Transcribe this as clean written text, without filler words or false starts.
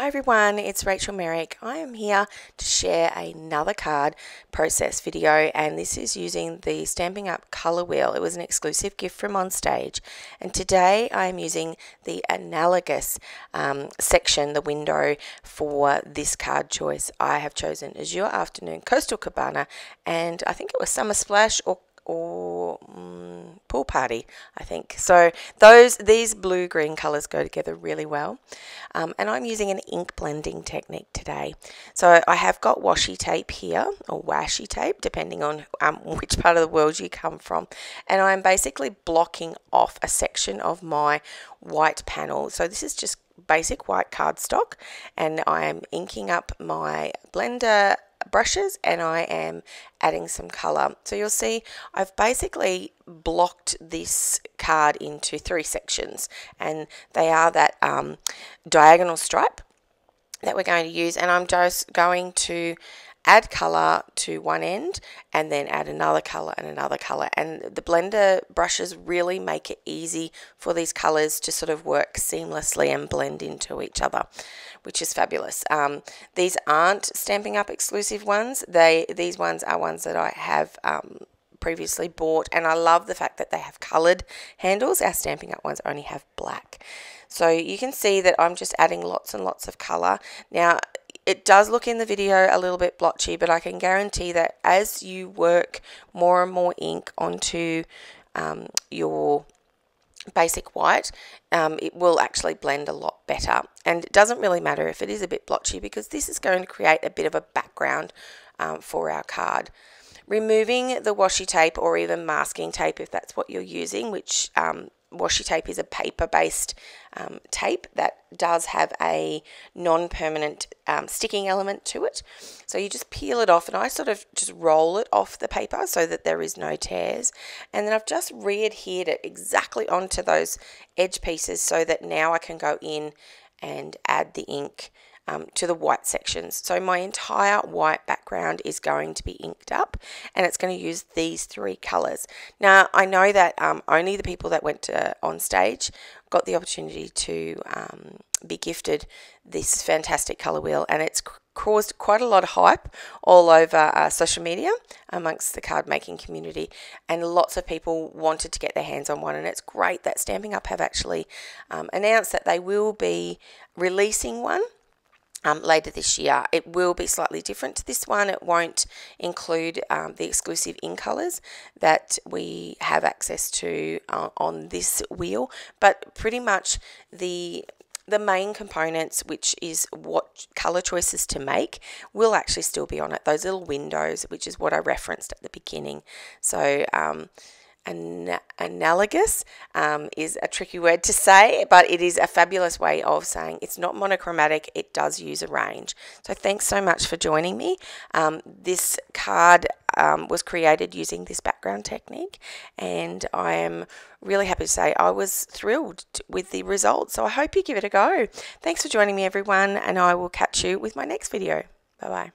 Hi everyone, it's Rachel Merrick. I am here to share another card process video, and this is using the Stampin' Up Color Wheel. It was an exclusive gift from OnStage, and today I am using the analogous section, the window for this card choice. I have chosen Azure Afternoon, Coastal Cabana, and I think it was Summer Splash or Pool Party, I think. So these blue-green colours go together really well. And I'm using an ink blending technique today. So I have got washi tape here, or washi tape, depending on which part of the world you come from. And I'm basically blocking off a section of my white panel. So this is just basic white cardstock, and I am inking up my blender brushes, and I am adding some color. So you'll see I've basically blocked this card into three sections, and they are that diagonal stripe that we're going to use, and I'm just going to add color to one end and then add another color and another color, and the blender brushes really make it easy for these colors to sort of work seamlessly and blend into each other, which is fabulous. These aren't Stampin' Up exclusive ones. These ones are ones that I have previously bought, and I love the fact that they have coloured handles. Our Stampin' Up ones only have black. So you can see that I'm just adding lots and lots of colour. Now, it does look in the video a little bit blotchy, but I can guarantee that as you work more and more ink onto your basic white, it will actually blend a lot better. And it doesn't really matter if it is a bit blotchy, because this is going to create a bit of a background for our card. Removing the washi tape, or even masking tape if that's what you're using, which washi tape is a paper-based tape that does have a non-permanent sticking element to it. So you just peel it off, and I sort of just roll it off the paper so that there is no tears. And then I've just re-adhered it exactly onto those edge pieces so that now I can go in and add the ink to the white sections. So my entire white background is going to be inked up, and it's going to use these three colours. Now, I know that only the people that went to OnStage got the opportunity to be gifted this fantastic colour wheel, and it's caused quite a lot of hype all over social media amongst the card making community, and lots of people wanted to get their hands on one. And it's great that Stampin' Up have actually announced that they will be releasing one later this year. It will be slightly different to this one. It won't include the exclusive in colours that we have access to on this wheel, but pretty much the main components, which is what colour choices to make, will actually still be on it. Those little windows, which is what I referenced at the beginning. So analogous is a tricky word to say, but it is a fabulous way of saying it's not monochromatic. It does use a range. So thanks so much for joining me. This card was created using this background technique, and I am really happy to say I was thrilled with the results. So I hope you give it a go. Thanks for joining me, everyone, and I will catch you with my next video. Bye bye.